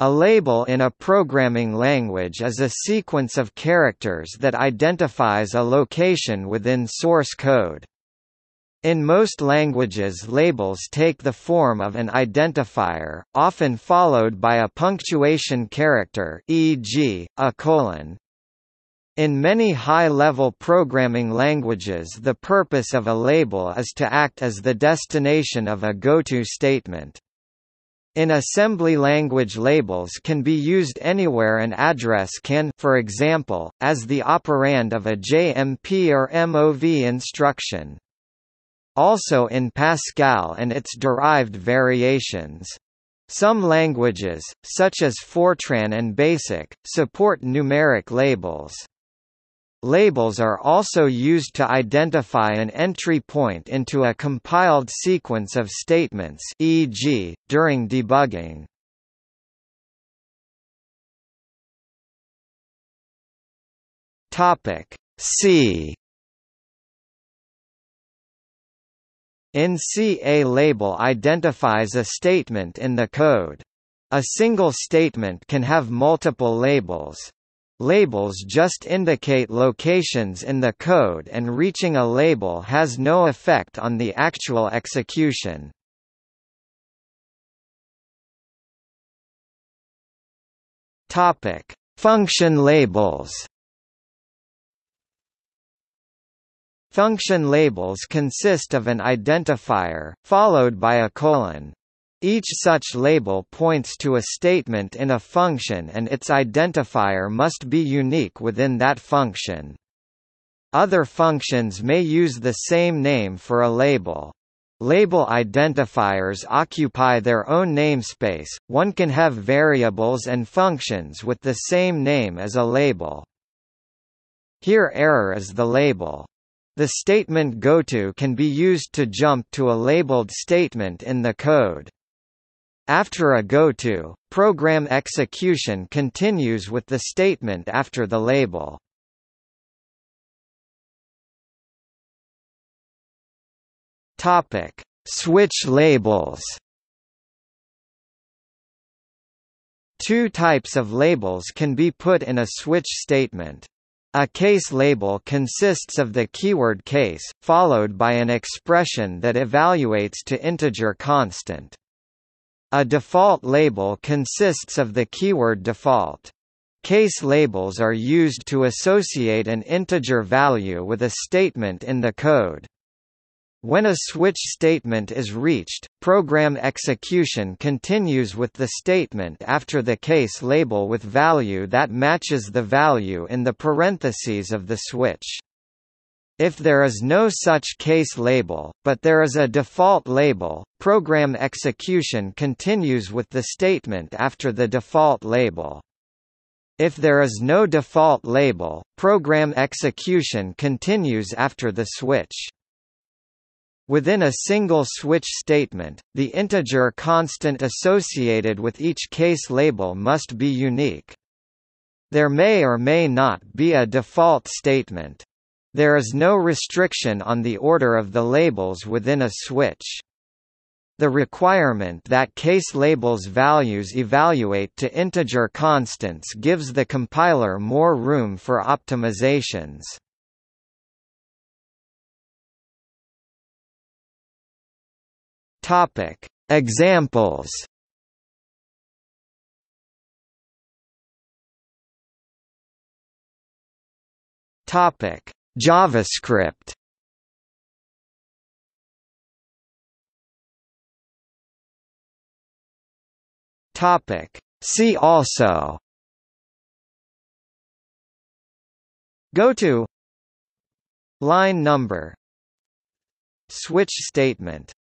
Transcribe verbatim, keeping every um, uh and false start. A label in a programming language is a sequence of characters that identifies a location within source code. In most languages, labels take the form of an identifier, often followed by a punctuation character, for example, a colon. In many high-level programming languages, the purpose of a label is to act as the destination of a GOTO statement. In assembly language, labels can be used anywhere an address can, for example, as the operand of a J M P or M O V instruction. Also in Pascal and its derived variations. Some languages, such as Fortran and BASIC, support numeric labels. Labels are also used to identify an entry point into a compiled sequence of statements, for example, during debugging. Topic: C. In C, a label identifies a statement in the code. A single statement can have multiple labels. Labels just indicate locations in the code, and reaching a label has no effect on the actual execution. Topic: Function labels. Function labels consist of an identifier followed by a colon. Each such label points to a statement in a function, and its identifier must be unique within that function. Other functions may use the same name for a label. Label identifiers occupy their own namespace. One can have variables and functions with the same name as a label. Here, error is the label. The statement GOTO can be used to jump to a labeled statement in the code. After a GOTO, program execution continues with the statement after the label. Topic: Switch labels. Two types of labels can be put in a switch statement. A case label consists of the keyword case, followed by an expression that evaluates to integer constant. A default label consists of the keyword default. Case labels are used to associate an integer value with a statement in the code. When a switch statement is reached, program execution continues with the statement after the case label with value that matches the value in the parentheses of the switch. If there is no such case label, but there is a default label, program execution continues with the statement after the default label. If there is no default label, program execution continues after the switch. Within a single switch statement, the integer constant associated with each case label must be unique. There may or may not be a default statement. There is no restriction on the order of the labels within a switch. The requirement that case labels' values evaluate to integer constants gives the compiler more room for optimizations. Topic: Examples. Topic: JavaScript. Topic: See also. GOTO. Line number. Switch statement.